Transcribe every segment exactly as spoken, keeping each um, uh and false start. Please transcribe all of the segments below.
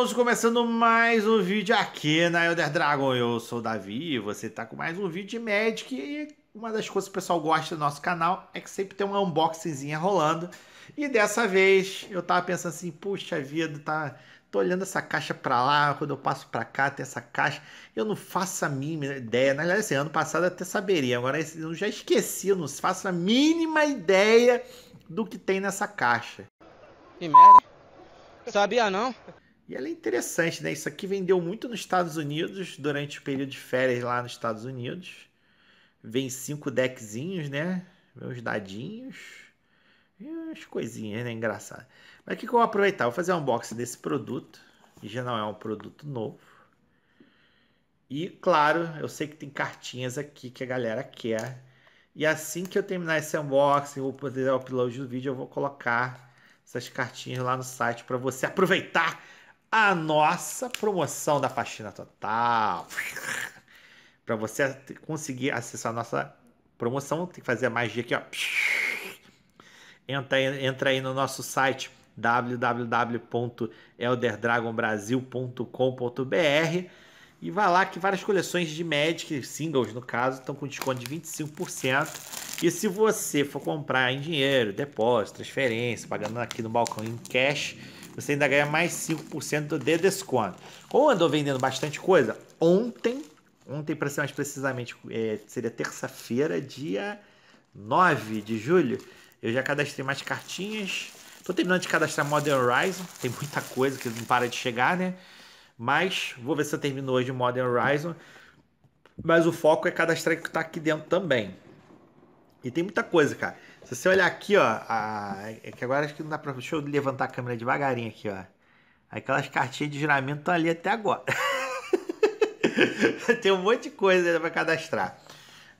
Heroes, começando mais um vídeo aqui na Elder Dragon. Eu sou o Davi e você tá com mais um vídeo de Magic. E uma das coisas que o pessoal gosta do nosso canal é que sempre tem uma unboxingzinha rolando. E dessa vez eu tava pensando assim, puxa vida, tá... tô olhando essa caixa pra lá, quando eu passo pra cá tem essa caixa. Eu não faço a mínima ideia. Na verdade, assim, ano passado eu até saberia. Agora eu já esqueci, eu não faço a mínima ideia do que tem nessa caixa. Que merda. Sabia não? E ela é interessante, né? Isso aqui vendeu muito nos Estados Unidos, durante o período de férias lá nos Estados Unidos. Vem cinco deckzinhos, né? Vem uns dadinhos. E umas coisinhas, né? Engraçado. Mas o que, que eu vou aproveitar? Vou fazer um unboxing desse produto. Que já não é um produto novo. E, claro, eu sei que tem cartinhas aqui que a galera quer. E assim que eu terminar esse unboxing, vou fazer o upload do vídeo, eu vou colocar essas cartinhas lá no site para você aproveitar a nossa promoção da faxina total. Para você conseguir acessar a nossa promoção, tem que fazer a magia aqui, ó. Entra, entra aí no nosso site w w w ponto elder dragon brasil ponto com ponto b r e vai lá que várias coleções de Magic, singles no caso, estão com desconto de vinte e cinco por cento. E se você for comprar em dinheiro, depósito, transferência, pagando aqui no balcão em cash, você ainda ganha mais cinco por cento de desconto. Como andou vendendo bastante coisa, ontem, ontem para ser mais precisamente, é, seria terça-feira, dia nove de julho, eu já cadastrei mais cartinhas. Estou terminando de cadastrar Modern Horizon, tem muita coisa que não para de chegar, né? Mas vou ver se eu termino hoje o Modern Horizon. Mas o foco é cadastrar o que está aqui dentro também. E tem muita coisa, cara. Se você olhar aqui, ó, a... é que agora acho que não dá pra... Deixa eu levantar a câmera devagarinho aqui, ó. Aquelas cartinhas de juramento estão ali até agora. Tem um monte de coisa ainda pra cadastrar.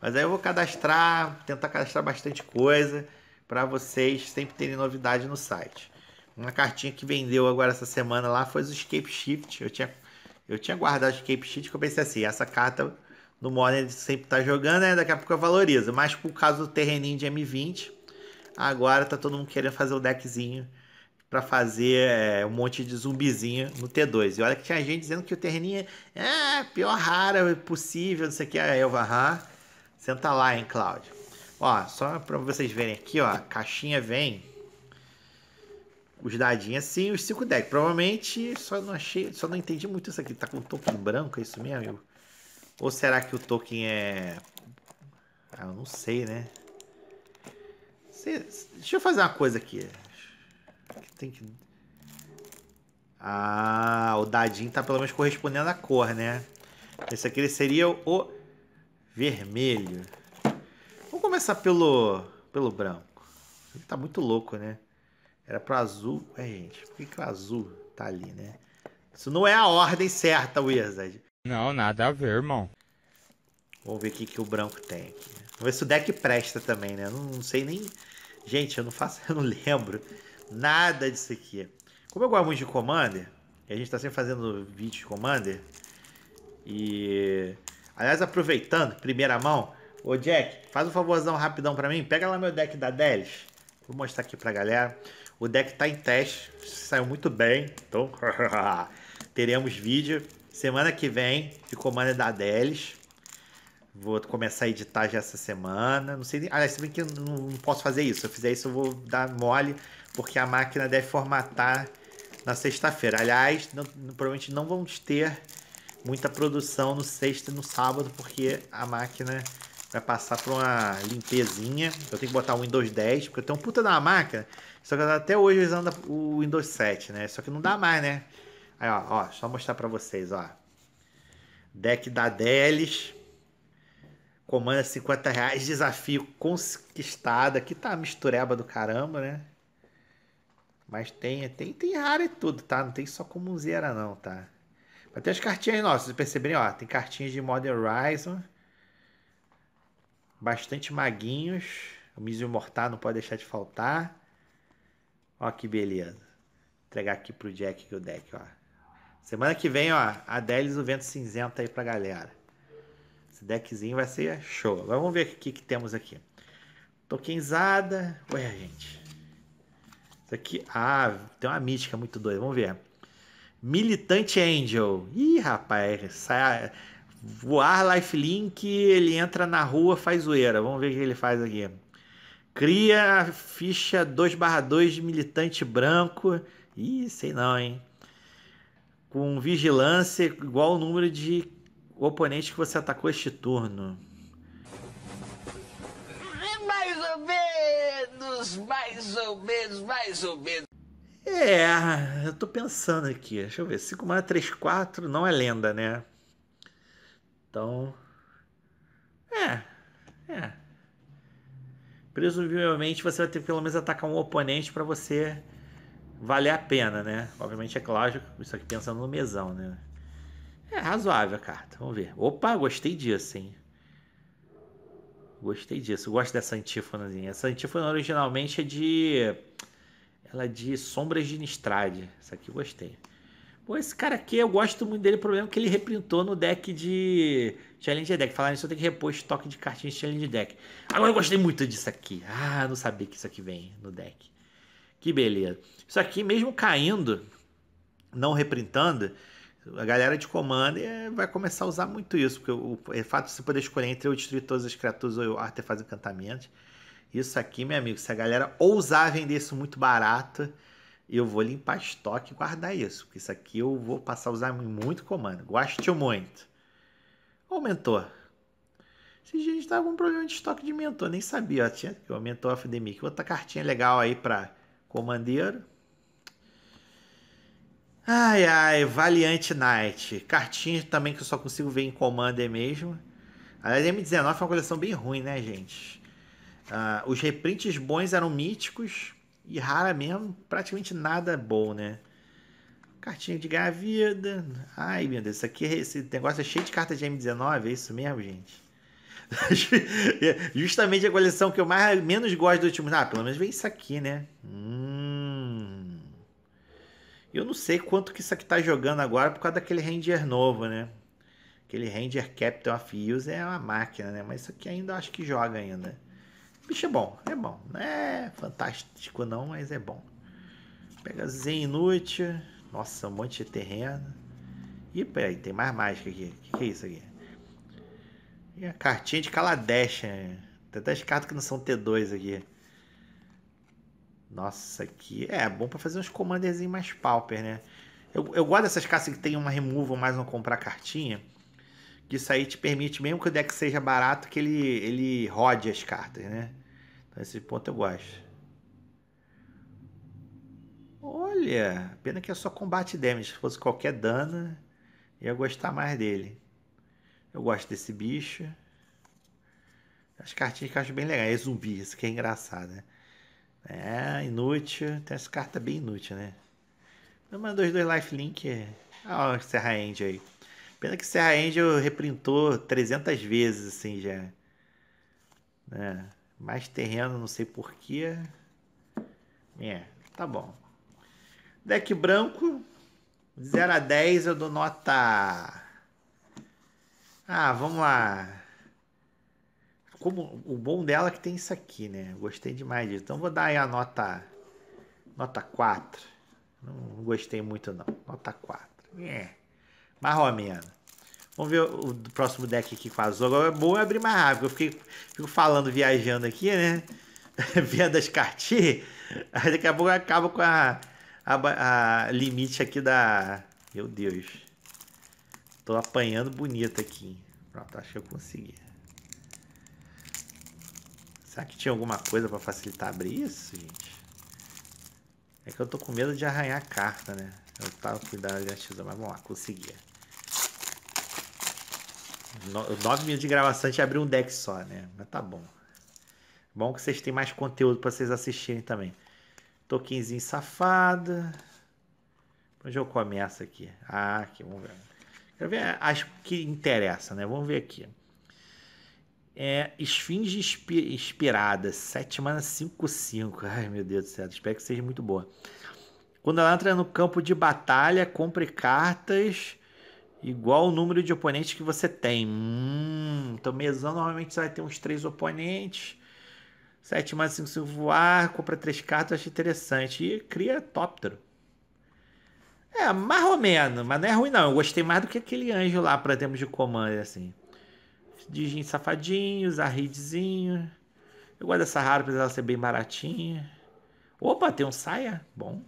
Mas aí eu vou cadastrar, tentar cadastrar bastante coisa pra vocês sempre terem novidade no site. Uma cartinha que vendeu agora essa semana lá foi o escape shift. Eu tinha, eu tinha guardado o escape shift que eu pensei assim, essa carta... No Modern ele sempre tá jogando, né? Daqui a pouco eu valorizo. Mas por causa do terreninho de M vinte, agora tá todo mundo querendo fazer o deckzinho pra fazer é, um monte de zumbizinho no T dois. E olha que tinha gente dizendo que o terreninho é a pior rara possível, não sei o que. Aí eu vou, senta lá, hein, Cláudio. Ó, só pra vocês verem aqui, ó, a caixinha vem os dadinhos assim, os cinco decks. Provavelmente só não achei, só não entendi muito isso aqui. Tá com o topo branco, é isso mesmo, amigo? Ou será que o token é... Ah, eu não sei, né? Deixa eu fazer uma coisa aqui. Tem que... Ah, o dadinho tá pelo menos correspondendo à cor, né? Esse aqui seria o vermelho. Vamos começar pelo, pelo branco. Ele tá muito louco, né? Era pro azul. É, gente, por que, que o azul tá ali, né? Isso não é a ordem certa, Wizard. Não, nada a ver, irmão. Vamos ver o que, que o branco tem aqui. Vamos ver se o deck presta também, né? Eu não, não sei nem... Gente, eu não faço... Eu não lembro nada disso aqui. Como eu gosto muito de Commander, e a gente tá sempre fazendo vídeo de Commander, e... Aliás, aproveitando, primeira mão, ô Jack, faz um favorzão rapidão pra mim. Pega lá meu deck da Delis. Vou mostrar aqui pra galera. O deck tá em teste. Saiu muito bem. Então, teremos vídeo... Semana que vem, de Commander da Delis. Vou começar a editar já essa semana. Não sei nem... Ah, se bem que eu não posso fazer isso. Se eu fizer isso, eu vou dar mole, porque a máquina deve formatar na sexta-feira. Aliás, não, provavelmente não vamos ter muita produção no sexta e no sábado, porque a máquina vai passar por uma limpezinha. Eu tenho que botar o Windows dez, porque eu tenho um puta da máquina. Só que até hoje usando o Windows sete, né? Só que não dá mais, né? Aí, ó, ó, só mostrar pra vocês, ó. Deck da Delis. Comanda cinquenta reais. Desafio conquistado. Aqui tá a mistureba do caramba, né? Mas tem, tem, tem rara e tudo, tá? Não tem só comunzeira, não, tá? Mas tem as cartinhas nossas, vocês perceberem, ó. Tem cartinhas de Modern Horizon. Bastante maguinhos. O Mísio Mortar não pode deixar de faltar. Ó que beleza. Vou entregar aqui pro Jack que o deck, ó. Semana que vem, ó, a Delis, o Vento Cinzento aí pra galera. Esse deckzinho vai ser show. Agora vamos ver o que, que temos aqui. Tokenzada. Ué, gente. Isso aqui... Ah, tem uma mítica muito doida. Vamos ver. Militante Angel. Ih, rapaz, sai, voar lifelink, ele entra na rua, faz zoeira. Vamos ver o que ele faz aqui. Cria a ficha dois barra dois de militante branco. Ih, sei não, hein? Com vigilância igual ao número de oponentes que você atacou este turno. Mais ou menos, mais ou menos, mais ou menos. É, eu tô pensando aqui, deixa eu ver, cinco, três, quatro, não é lenda, né? Então, é, é. Presumivelmente você vai ter que pelo menos atacar um oponente para você valer a pena, né? Obviamente é claro, isso aqui pensando no mesão, né? É razoável a carta, vamos ver. Opa, gostei disso, hein? Gostei disso, eu gosto dessa antífonazinha. Essa antífona originalmente é de... Ela é de Sombras de Nistrade. Essa aqui eu gostei. Pô, esse cara aqui eu gosto muito dele. O problema é que ele reprintou no deck de Challenge Deck. Falar nisso, eu tenho que repor estoque de cartinhas de Challenge Deck. Agora eu gostei muito disso aqui. Ah, não sabia que isso aqui vem no deck. Que beleza. Isso aqui, mesmo caindo, não reprintando, a galera de Commander vai começar a usar muito isso. Porque o, o fato de você poder escolher entre eu destruir todas as criaturas ou artefatos e encantamentos. Isso aqui, meu amigo, se a galera ousar vender isso muito barato, eu vou limpar estoque e guardar isso. Porque isso aqui eu vou passar a usar muito comando. Gosto muito. Ô, mentor. Esses dias a gente tava com um problema de estoque de mentor. Nem sabia. Ó, tinha aqui o Mentor of the Mickey. Outra cartinha legal aí pra comandeiro. Ai, ai. Valiant Knight. Cartinha também que eu só consigo ver em Commander mesmo. A M dezenove é uma coleção bem ruim, né, gente? Uh, os reprints bons eram míticos e rara mesmo, praticamente nada bom, né? Cartinha de ganhar vida. Ai, meu Deus, isso aqui, esse negócio é cheio de cartas de M dezenove, é isso mesmo, gente? Justamente a coleção que eu mais, menos gosto do último. Ah, pelo menos vem isso aqui, né? Hum. Eu não sei quanto que isso aqui tá jogando agora por causa daquele Ranger novo, né? Aquele Ranger Captain of Heroes é uma máquina, né? Mas isso aqui ainda eu acho que joga ainda. Bicho é bom, é bom. Não é fantástico não, mas é bom. Pega Zen inútil. Nossa, um monte de terreno. Ih, peraí, tem mais mágica aqui. O que, que é isso aqui? E a cartinha de Kaladesh. Né? Tem até as cartas que não são T dois aqui. Nossa, aqui... É, é bom pra fazer uns commanderzinhos mais pauper, né? Eu, eu gosto dessas cartas que tem uma removal, mais não comprar cartinha. Que isso aí te permite, mesmo que o deck seja barato, que ele, ele rode as cartas, né? Então esse ponto eu gosto. Olha, pena que é só combate damage. Se fosse qualquer dano, eu ia gostar mais dele. Eu gosto desse bicho. As cartinhas que eu acho bem legais. É zumbi, isso que é engraçado, né? É, inútil. Tem essa carta bem inútil, né? Mandou os dois lifelink. Ah, o Serra Angel aí. Pena que Serra Angel reprintou trezentas vezes, assim, já. É. Mais terreno, não sei porquê. É, tá bom. Deck branco. zero a dez, eu dou nota... Ah, vamos lá. Como, o bom dela é que tem isso aqui, né? Gostei demais disso. Então, vou dar aí a nota... Nota quatro. Não, não gostei muito, não. Nota quatro. É. Marromena. Vamos ver o, o próximo deck aqui com azul. Agora é bom abrir mais rápido. Eu fiquei, fico falando, viajando aqui, né? Vendo as cartinhas. Aí daqui a pouco eu acabo com a, a, a limite aqui da... Meu Deus. Tô apanhando bonito aqui. Pronto, acho que eu consegui. Será que tinha alguma coisa para facilitar abrir isso, gente? É que eu tô com medo de arranhar a carta, né? Eu tava cuidando da tesoura, mas vamos lá, consegui. nove minutos de gravação, a gente abriu um deck só, né? Mas tá bom. Bom que vocês têm mais conteúdo pra vocês assistirem também. Tokenzinho safado. Onde eu começo aqui? Ah, aqui, vamos ver. Quero ver as que interessam, né? Vamos ver aqui. É, Esfinge Inspirada, sete mana cinco cinco. Ai, meu Deus do céu, espero que seja muito boa. Quando ela entra no campo de batalha, compre cartas igual o número de oponentes que você tem. Hum, então, mesão, normalmente você vai ter uns três oponentes. sete mais cinco, cinco voar, compra três cartas, acho interessante. E cria tóptero. É, mais ou menos, mas não é ruim não. Eu gostei mais do que aquele anjo lá pra termos de comando, assim. Digim safadinho, Zahidzinho. Eu gosto dessa rara, apesar de ela ser bem baratinha. Opa, tem um Saia? Bom.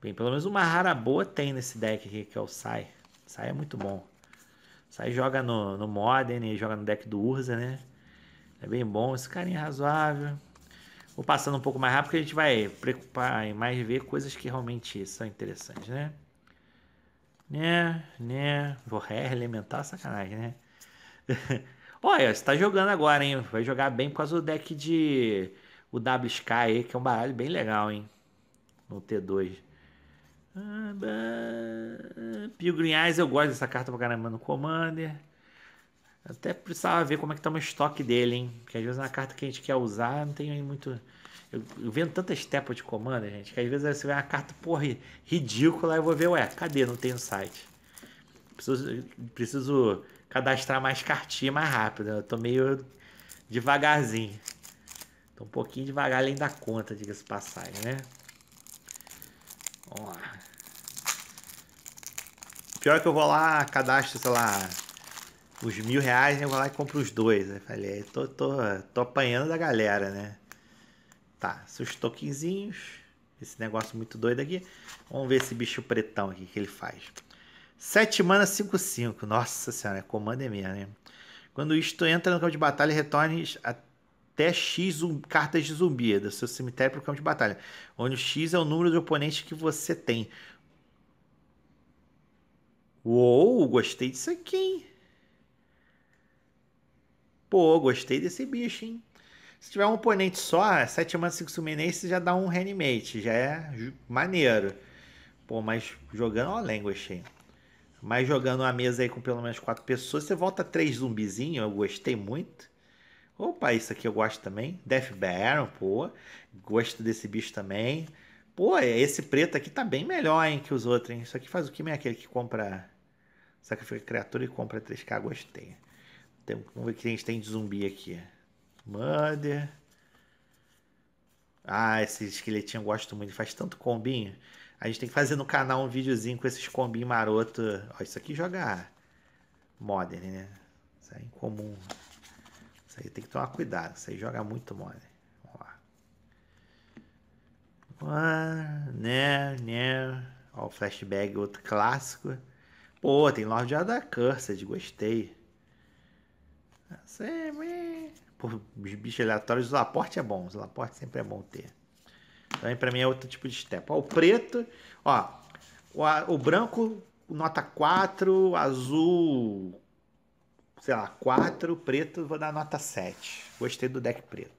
Bem, pelo menos uma rara boa tem nesse deck aqui, que é o Saia. Saia é muito bom. Saia joga no, no Modern e joga no deck do Urza, né? É bem bom, esse carinha é razoável. Vou passando um pouco mais rápido, porque a gente vai preocupar em mais ver coisas que realmente são interessantes, né? Né, né. Vou reelementar, sacanagem, né? Olha, você tá jogando agora, hein? Vai jogar bem por causa do deck de... O W S K aí, que é um baralho bem legal, hein? No T dois. Pilgrimais, eu gosto dessa carta pra caramba no Commander. Até precisava ver como é que tá o estoque dele, hein? Porque às vezes é uma carta que a gente quer usar, não tem muito... Eu, eu vendo tanta estepa de Commander, gente, que às vezes você vê uma carta, porra, ridícula, eu vou ver, ué, cadê? Não tem no site. Preciso, preciso cadastrar mais cartinha mais rápido. Eu tô meio devagarzinho. Tô um pouquinho devagar além da conta, diga-se passagem, né? Vamos lá. Pior que eu vou lá, cadastro, sei lá... Os mil reais, né? Eu vou lá e compro os dois. Né? Falei, tô, tô, tô apanhando da galera, né? Tá, seus tokenzinhos. Esse negócio muito doido aqui. Vamos ver esse bicho pretão aqui que ele faz. sete mana, cinco, cinco. Nossa senhora, é comando é mesmo, né? Quando isto entra no campo de batalha, retorne até X cartas de zumbi do seu cemitério para o campo de batalha. Onde o X é o número de oponentes que você tem. Uou, gostei disso aqui, hein? Pô, gostei desse bicho, hein? Se tiver um oponente só, sete mana, cinco Suminense já dá um reanimate. Já é maneiro. Pô, mas jogando... Ó, Languish, hein? Mas jogando uma mesa aí com pelo menos quatro pessoas, você volta três zumbizinhos. Eu gostei muito. Opa, isso aqui eu gosto também. Death Baron, pô. Gosto desse bicho também. Pô, esse preto aqui tá bem melhor, hein? Que os outros, hein? Isso aqui faz o que? É aquele que compra... Sacrifica criatura e compra três K. Gostei. Vamos ver o que a gente tem de zumbi aqui. Mother. Ah, esse esqueletinho eu gosto muito. Ele faz tanto combinho. A gente tem que fazer no canal um videozinho com esses combinhos maroto. Ó, isso aqui joga Modern, né? Isso aí é incomum. Isso aí tem que tomar cuidado. Isso aí joga muito Modern. Vamos lá. Ah, né, né. Ó, o Flashback, outro clássico. Pô, tem Lord of the Cursed. Gostei. Pô, os bichos aleatórios, o Laporte é bom, o Laporte sempre é bom ter. Também pra mim é outro tipo de step. Ó, o preto, ó, o, o branco nota quatro, azul, sei lá, quatro, preto vou dar nota sete. Gostei do deck preto.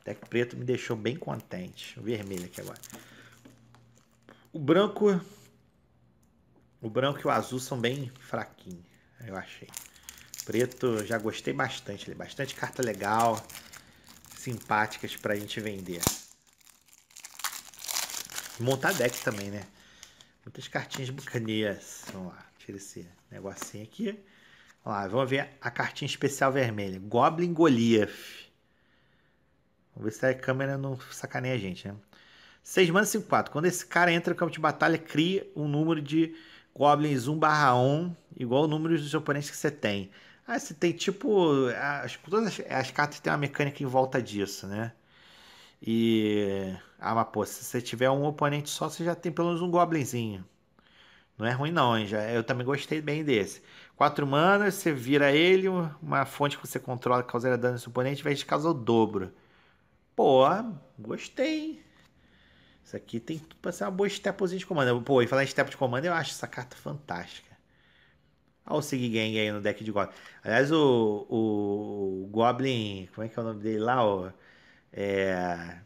O deck preto me deixou bem contente. O vermelho aqui agora. O branco, o branco e o azul são bem fraquinhos, eu achei. Preto, já gostei bastante. Bastante carta legal, simpáticas pra gente vender. E montar deck também, né? Muitas cartinhas bucanias. Vamos lá, tira esse negocinho aqui. Vamos lá, vamos ver a cartinha especial vermelha. Goblin Goliath. Vamos ver se a câmera não sacaneia a gente, né? seis mana, cinco, quatro. Quando esse cara entra no campo de batalha, cria um número de Goblins um barra um, igual o número dos oponentes que você tem. Ah, você tem tipo... As, todas as, as cartas têm uma mecânica em volta disso, né? E... Ah, mas pô, se você tiver um oponente só, você já tem pelo menos um Goblinzinho. Não é ruim não, hein? Já, eu também gostei bem desse. quatro manas, você vira ele, uma fonte que você controla que causará dano nesse oponente, vai te causar o dobro. Pô, gostei. Isso aqui tem tudo pra ser uma boa estepozinha de comando. Pô, e falar em estepo de comando, eu acho essa carta fantástica. Olha o Seaggang aí no deck de Goblin. Aliás, o, o Goblin... Como é que é o nome dele lá? O, é,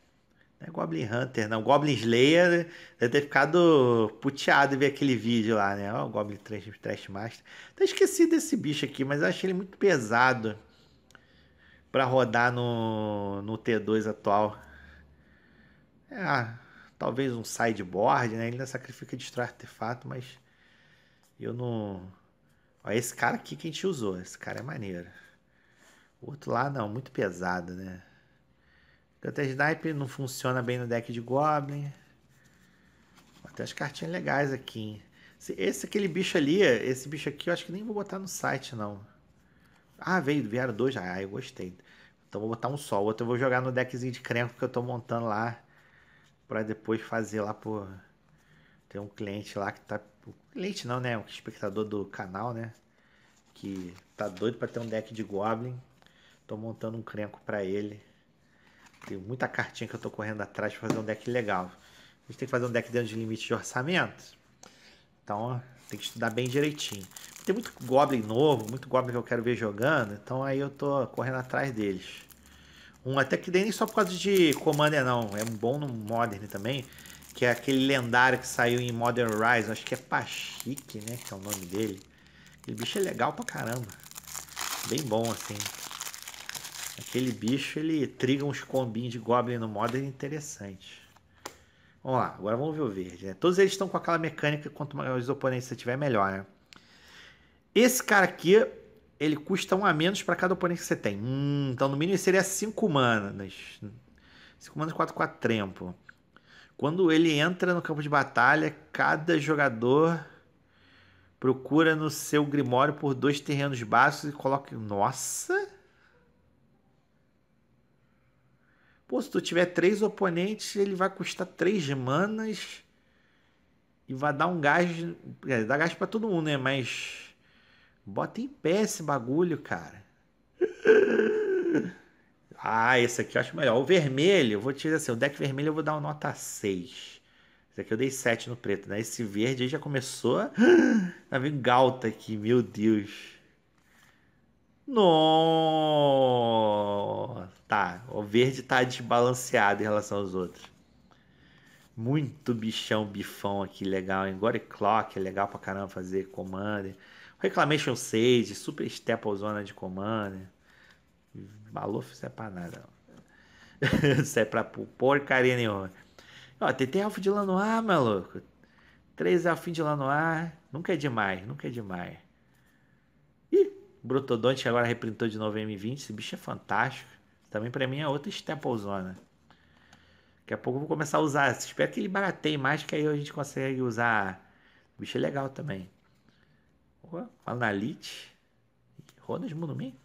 não é Goblin Hunter, não. Goblin Slayer deve ter ficado puteado em ver aquele vídeo lá, né? Olha o Goblin Trash Master. Até esqueci desse bicho aqui, mas eu achei ele muito pesado pra rodar no, no T dois atual. É... Talvez um sideboard, né? Ele ainda sacrifica e destrói artefato, mas eu não... Olha esse cara aqui que a gente usou. Esse cara é maneiro. O outro lá, não. Muito pesado, né? Canter Sniper não funciona bem no deck de Goblin. Tem as cartinhas legais aqui, hein? Esse, aquele bicho ali, esse bicho aqui, eu acho que nem vou botar no site, não. Ah, veio, vieram dois. Ah, eu gostei. Então vou botar um só. O outro eu vou jogar no deckzinho de Crenco que eu tô montando lá. Pra depois fazer lá por... Tem um cliente lá que tá... Cliente não, né? Um espectador do canal, né? Que tá doido pra ter um deck de Goblin. Tô montando um Crenco pra ele. Tem muita cartinha que eu tô correndo atrás pra fazer um deck legal. A gente tem que fazer um deck dentro de limite de orçamento. Então tem que estudar bem direitinho. Tem muito Goblin novo, muito Goblin que eu quero ver jogando. Então aí eu tô correndo atrás deles. Um até que nem só por causa de Commander não. É um bom no Modern também. Que é aquele lendário que saiu em Modern Horizon. Acho que é Pashik, né? Que é o nome dele. Aquele bicho é legal pra caramba. Bem bom assim. Aquele bicho, ele triga uns combinhos de Goblin no Modern interessante. Vamos lá, agora vamos ver o verde, né? Todos eles estão com aquela mecânica, quanto maior os oponentes você tiver, melhor, né? Esse cara aqui, ele custa um a menos para cada oponente que você tem. Hum, então no mínimo seria cinco manas. cinco manas, quatro, quatro tempo. Quando ele entra no campo de batalha, cada jogador procura no seu grimório por dois terrenos básicos e coloca... Nossa! Pô, se tu tiver três oponentes, ele vai custar três manas e vai dar um gás... É, dá gás pra todo mundo, né? Mas bota em pé esse bagulho, cara. Ah, esse aqui eu acho melhor. O vermelho, eu vou te dizer assim, o deck vermelho eu vou dar uma nota seis. Esse aqui eu dei sete no preto, né? Esse verde aí já começou... Tá vindo galta aqui, meu Deus. Nossa! Tá, o verde tá desbalanceado em relação aos outros. Muito bichão, bifão aqui, legal, hein? Gore Clock, é legal pra caramba fazer Commander. Reclamation Sage, super step zona de Commander. Maluf, isso é pra nada, não. Isso é pra porcaria nenhuma. Ó, tem, tem Elfo de Llanowar, maluco. Três Elfinhos de Llanowar. Nunca é demais, nunca é demais. Ih, Brutodonte agora reprintou de novo M vinte. Esse bicho é fantástico. Também pra mim é outra stepzona. Daqui a pouco eu vou começar a usar. Espero que ele barateie mais, que aí a gente consegue usar. O bicho é legal também. Oh, Analytics. Ronda de Monumento.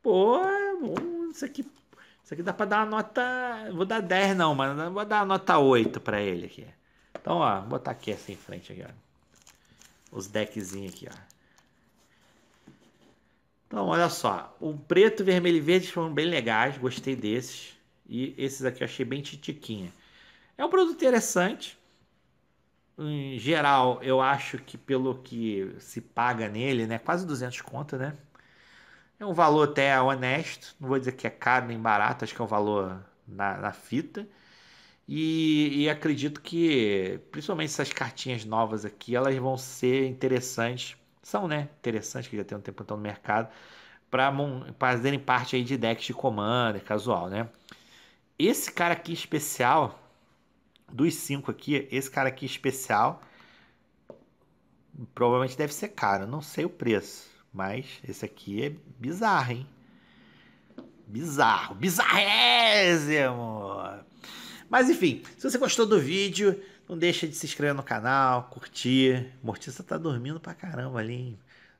Pô, isso aqui, isso aqui dá pra dar uma nota... Vou dar dez não, mano. Vou dar uma nota oito pra ele aqui. Então, ó, vou botar aqui assim em frente. Aqui, ó. Os deckzinhos aqui, ó. Então, olha só, o preto, vermelho e verde foram bem legais, gostei desses. E esses aqui eu achei bem titiquinha. É um produto interessante. Em geral, eu acho que pelo que se paga nele, né, quase duzentos conto, né? É um valor até honesto, não vou dizer que é caro nem barato, acho que é um valor na, na fita. E, e acredito que, principalmente essas cartinhas novas aqui, elas vão ser interessantes. São, né, interessantes, que já tem um tempo então no mercado, para fazerem parte aí de decks de Commander casual, né? Esse cara aqui especial, dos cinco aqui, esse cara aqui especial, provavelmente deve ser caro, não sei o preço, mas esse aqui é bizarro, hein? Bizarro, bizarrésimo! Mas enfim, se você gostou do vídeo, não deixa de se inscrever no canal, curtir. Mortista tá dormindo pra caramba ali, hein?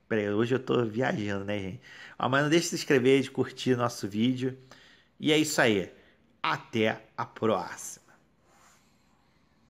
Peraí, hoje eu tô viajando, né, gente? Ah, mas não deixa de se inscrever, de curtir nosso vídeo. E é isso aí. Até a próxima.